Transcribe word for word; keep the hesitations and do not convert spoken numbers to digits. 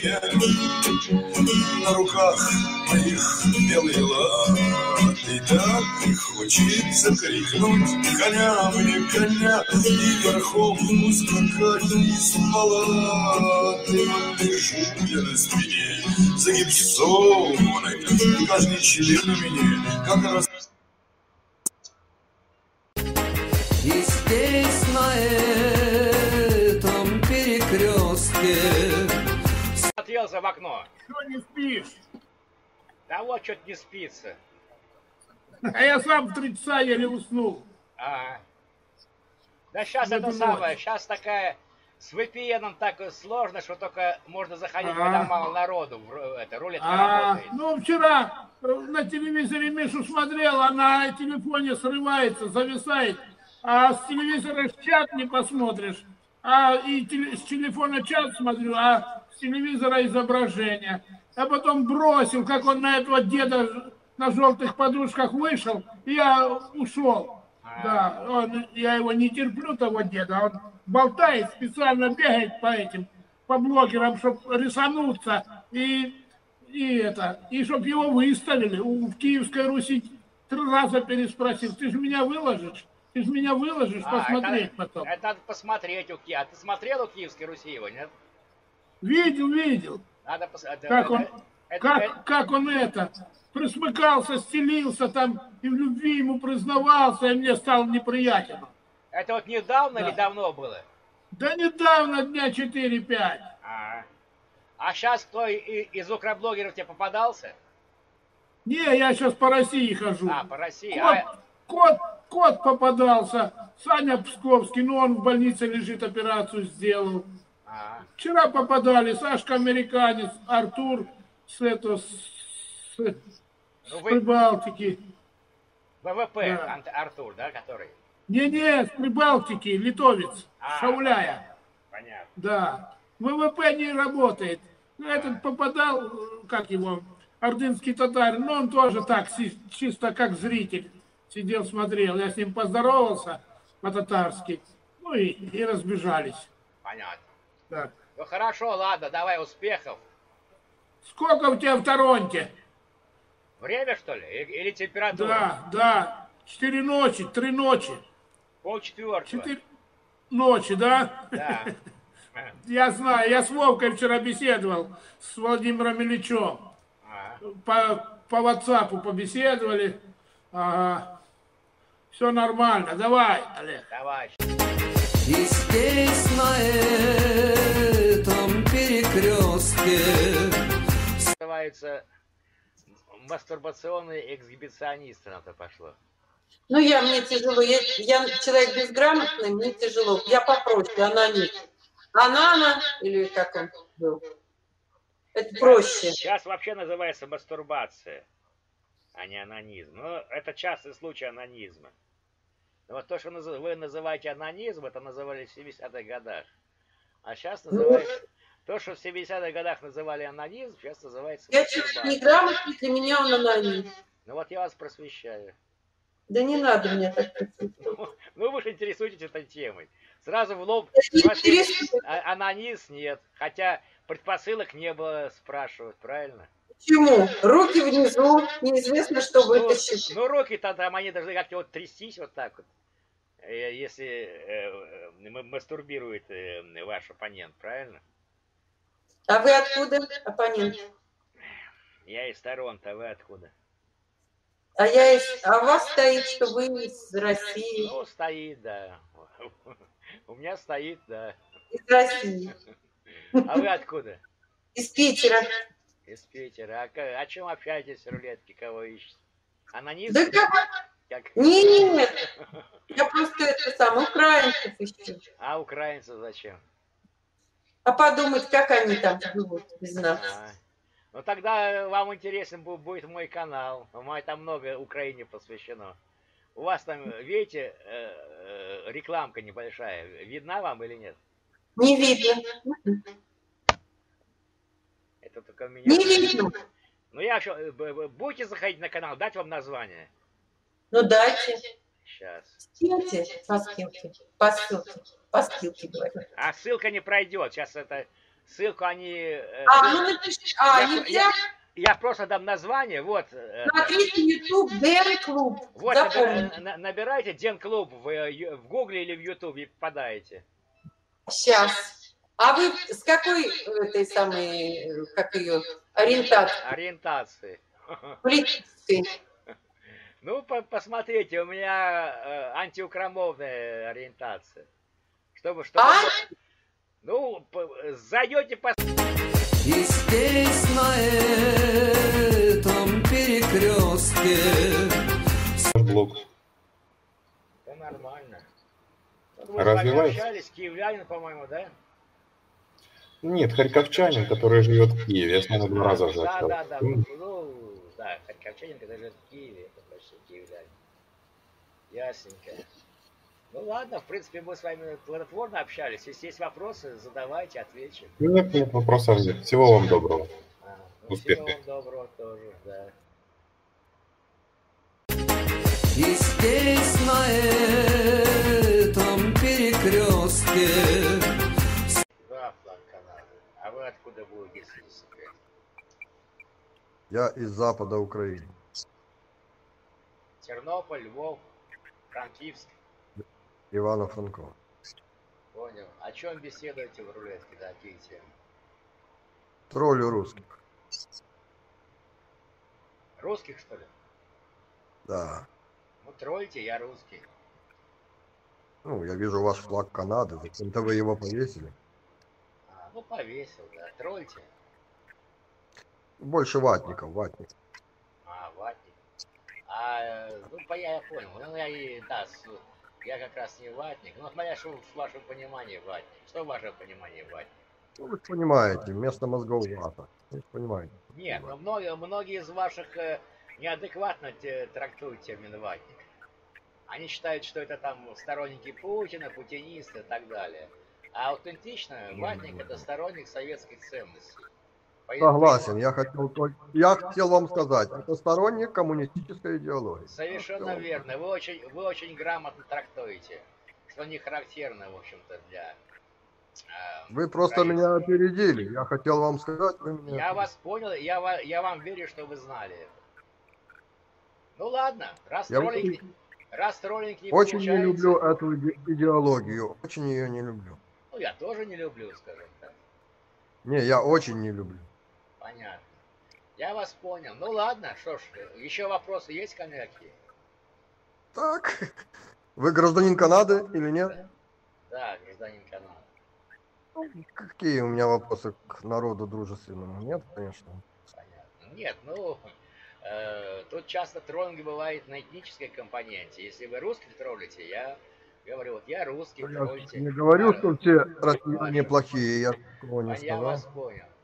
тебе на руках моих белые латы. Так и хочется крикнуть коня мне коня и верхом скакать из палаты. Лежу я на спине загипсованный, каждый член у меня как раз. И здесь на этом перекрестке смотрелся в окно. Что не спишь? Да вот что-то не спится. А я сам в три часа еле уснул. Ага. Да сейчас это самое. Сейчас такая с ви пи эн так сложно, что только можно заходить, когда мало народу. Это рулетка работает. Ну вчера на телевизоре Мишу смотрел, а на телефоне срывается, зависает. А с телевизора чат не посмотришь, а и теле, с телефона чат смотрю, а с телевизора изображение. А потом бросил, как он на этого деда на желтых подушках вышел, и я ушел. Да, он, я его не терплю, того деда, он болтает, специально бегает по этим, по блогерам, чтобы рисануться, и, и это, и чтобы его выставили. У, в Киевской Руси три раза переспросил, ты же меня выложишь? Ты же меня выложишь, а, посмотреть это, потом. Это надо посмотреть у Киева. Ты смотрел у Киевской Руси его, нет? Видел, видел. Надо пос... как, он, это, как, это... как он это, присмыкался, стелился там, и в любви ему признавался, и мне стало неприятен. Это вот недавно, да, или давно было? Да недавно, дня четыре-пять. А, а сейчас кто из укроблогеров тебе попадался? Не, я сейчас по России хожу. А, по России. Кот, а... кот... Кот попадался, Саня Псковский, но он в больнице лежит, операцию сделал. А-а-а. Вчера попадали Сашка Американец, Артур с, это, с, ну, с вы... Прибалтики. ВВП, да. Артур, да, который? Не-не, с Прибалтики, литовец, а-а-а, Шауляя. Понятно. Да, ВВП не работает. Этот попадал, как его, ордынский татарин, но он тоже так, чисто как зритель. Сидел, смотрел, я с ним поздоровался по-татарски, ну и, и разбежались. Понятно. Так. Ну хорошо, ладно, давай, успехов. Сколько у тебя в Торонте? Время, что ли? Или температура? Да, да, четыре ночи, три ночи. Полчетвертого. Четыре ночи, да? Да. Я знаю, я с Вовкой вчера беседовал, с Владимиром Мельчом. По WhatsApp побеседовали. Ага. Все нормально. Давай, Олег. Давай. И здесь, на этом перекрестке, называется мастурбационные эксгибиционисты, на то пошло. Ну, я, мне тяжело. Я, я человек безграмотный, мне тяжело. Я попроще, она не. Анана, или как он был. Это проще. Сейчас вообще называется мастурбация, а не анонизм. Но это частый случай анонизма. Но вот то, что вы называете анонизм, это называли в семидесятых годах. А сейчас называется... То, что в семидесятых годах называли анонизм, сейчас называется... Я чуть не грамотный, для меня он анонизм. Ну вот я вас просвещаю. Да не надо мне так. Ну, ну вы же интересуетесь этой темой. Сразу в лоб... Анонизм нет. Хотя предпосылок не было спрашивать, правильно? Почему? Руки внизу, неизвестно, что вытащить. Ну, ну руки-то там, они должны как-то вот трястись вот так вот, если э, э, мастурбирует э, ваш оппонент, правильно? А вы откуда, оппонент? Я из Торонто, а вы откуда? А я из... А у вас стоит, что вы из России? Ну, стоит, да. У меня стоит, да. Из России. А вы откуда? Из Питера. Из Питера. А о чем общаетесь, рулетки, кого ищете? Анонизм? Да как? Как? Нет, я просто это сам, украинцев ищу. А украинцев зачем? А подумать, как они там живут без нас. А. Ну тогда вам интересен будет мой канал. Там много Украине посвящено. У вас там, видите, рекламка небольшая. Видна вам или нет? Не видно. Это только у меня. Не видно. Ну я еще... Будете заходить на канал, дать вам название? Ну дайте. Сейчас. Скиньте по ссылке. По ссылке. По ссылке, говорю. А ссылка не пройдет. Сейчас это Ссылку они... Э, а, ну напиши. А, я, я, я просто дам название. Вот. Смотрите YouTube Den Club. Вот, на, набирайте Den Club в, в Гугле или в Ютубе и попадаете. Сейчас. А вы с какой этой самой, как ее, ориентации? Ориентации. Политической. Ну, по посмотрите, у меня э, антиукромовная ориентация. Чтобы, чтобы... А? Ну, по зайдете по... И здесь, на этом перекрестке... Блок. Да нормально. Вы общались, киевлянин, по-моему, да? Нет, харьковчанин, который живет в Киеве. Я с ним два раза уже общался. Да, да, да. Ну, да, харьковчанин, который живет в Киеве, это почти киевлянин. Ясненько. Ну ладно, в принципе, мы с вами плодотворно общались. Если есть вопросы, задавайте, отвечу. Нет, нет вопросов нет. Всего вам доброго. А, ну, успехов. Всего вам доброго тоже, да. И здесь, на этом перекрестке... Да, флаг Канады. А вы откуда будете, если не секрет? Я из запада Украины. Тернополь, Львов, Франкивск. Ивана Франкова. Понял. О чем беседуете в рулетке, да, Кити? Троллю русских. Русских, что ли? Да. Ну, тролльте, я русский. Ну, я вижу ваш флаг Канады, зачем-то вы его повесили. А, ну, повесил, да. Тролльте. Больше ватников, ватник. А, ватник. А, ну, я понял. Ну, я и, да, я как раз не ватник, но смотря, что в вашем понимании ватник. Что в вашем понимании ватник? Ну, вы понимаете, вместо мозгов вата. Вы понимаете. Нет, но многие, многие из ваших неадекватно трактуют термин ватник. Они считают, что это там сторонники Путина, путинисты и так далее. А аутентично ватник — это сторонник советских ценностей. Поэтому... Согласен, я хотел, я хотел вам сказать, это сторонник коммунистической идеологии. Совершенно все верно, вы очень, вы очень грамотно трактуете, что не характерно, в общем-то, для... Э, вы просто меня опередили, я хотел вам сказать, вы меня... Я вас понял, я, я вам верю, что вы знали это. Ну ладно, раз я троллинг, очень, раз троллинг не очень получается... Очень не люблю эту идеологию, очень ее не люблю. Ну я тоже не люблю, скажем так. Не, я очень не люблю. Понятно. Я вас понял. Ну ладно, что ж, еще вопросы есть, коньяки? Так. Вы гражданин Канады или нет? Да, да, гражданин Канады. Ну, какие у меня вопросы к народу дружественному? Нет, конечно. Понятно. Нет, ну, э, тут часто троллинг бывает на этнической компоненте. Если вы русский троллите, я говорю, вот я русский. Я троллите, не говорю, что все россияне плохие, я такого не сказал. Я вас понял.